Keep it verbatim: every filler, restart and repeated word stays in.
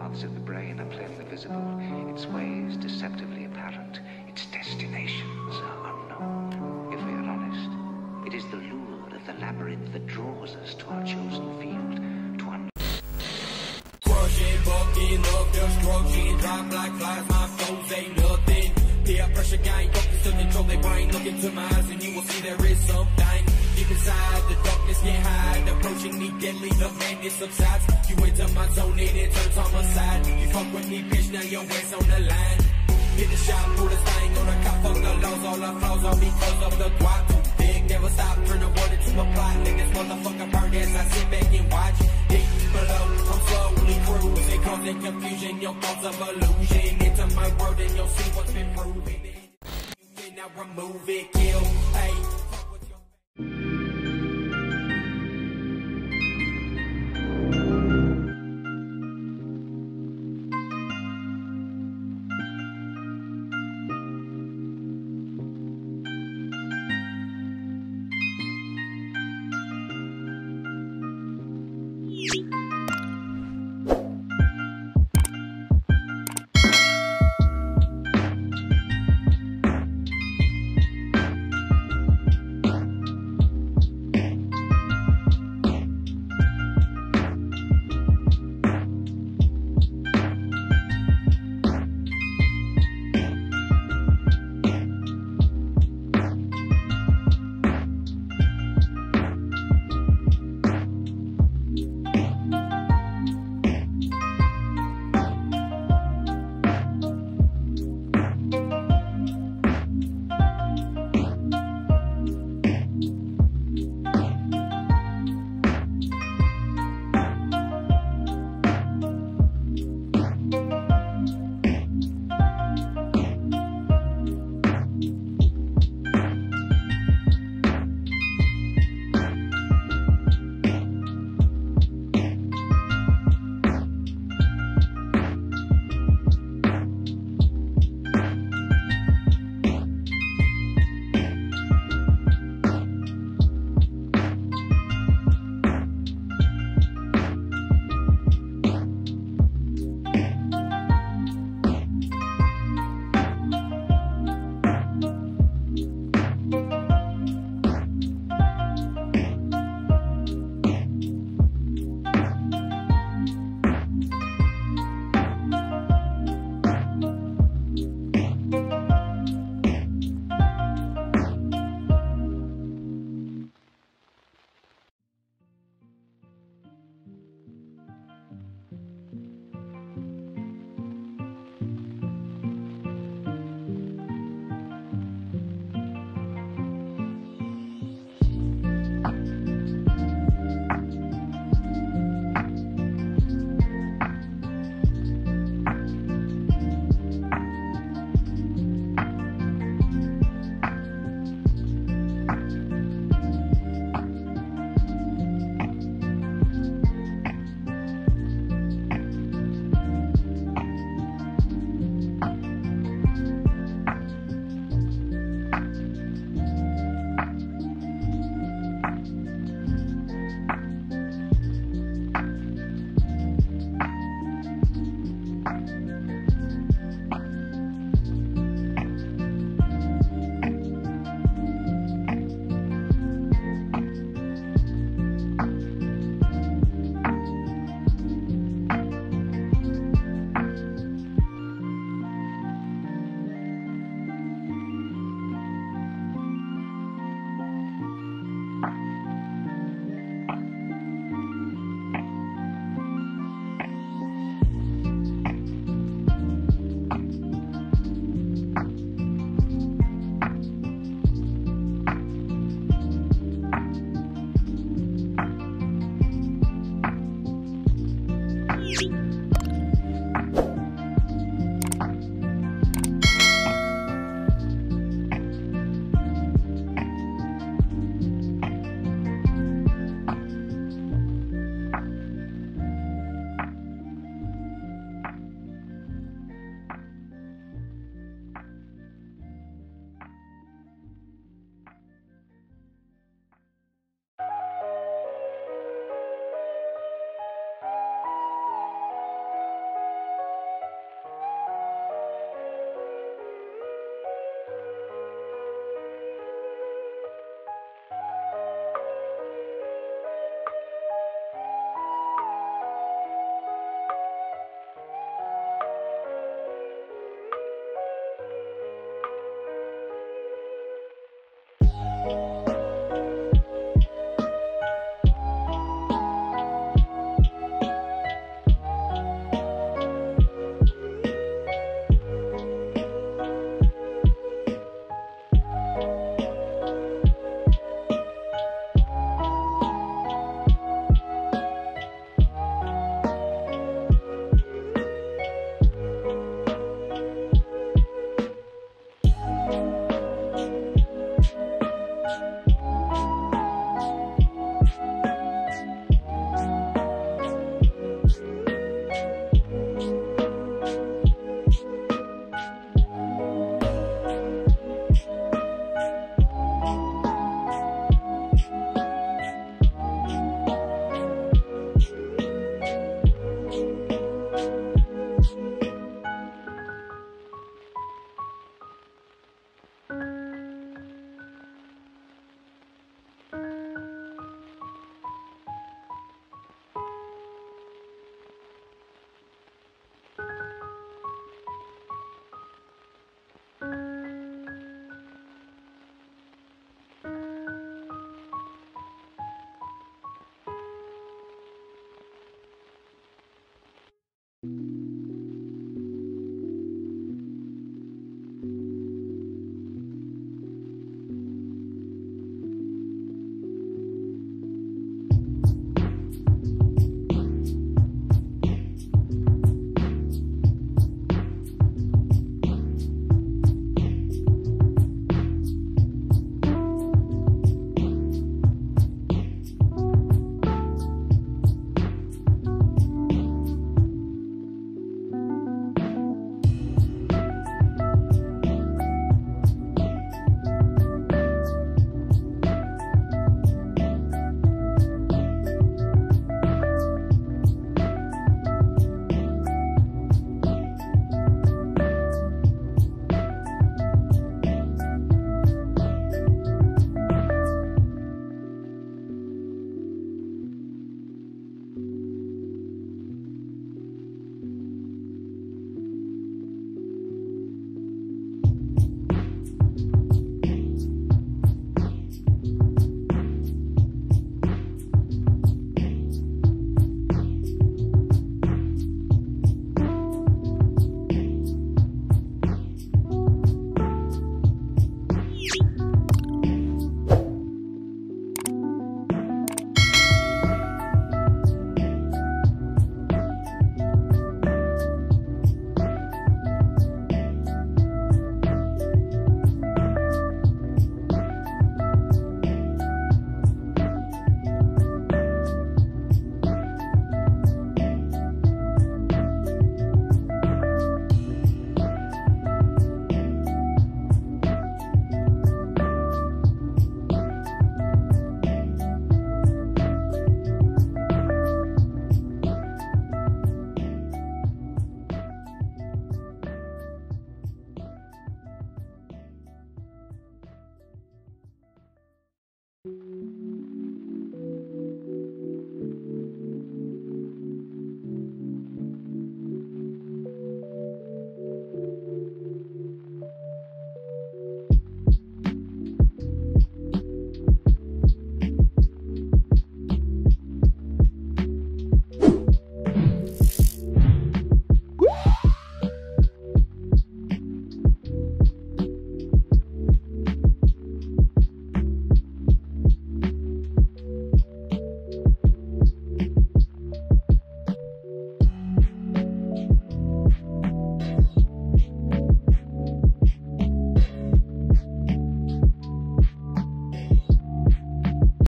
paths of the brain are plainly visible, its ways deceptively apparent, its destinations are unknown. If we are honest, it is the lure of the labyrinth that draws us to our chosen field, to un- Crushing, bucking up, just crushing, drop like flies, my souls ain't nothing. Peer pressure, gang, doctors took control, they blind, look into my eyes and you will see there is something. Deep inside, the darkness get hide, approaching me deadly, the madness subsides. You enter my zone and it turns homicide. You fuck with me, bitch, now your ass on the line. Hit the shot, pull the thing on the cop, fuck the laws, all the flaws, all because of the guap. Too big, never stop, turn the water to a plot. Niggas motherfucker burn as I sit back and watch. Deep below, I'm slowly cruising, causing confusion, your thoughts of illusion. Into my world and you'll see what's been proven. You cannot remove it, kill, hey. Hey.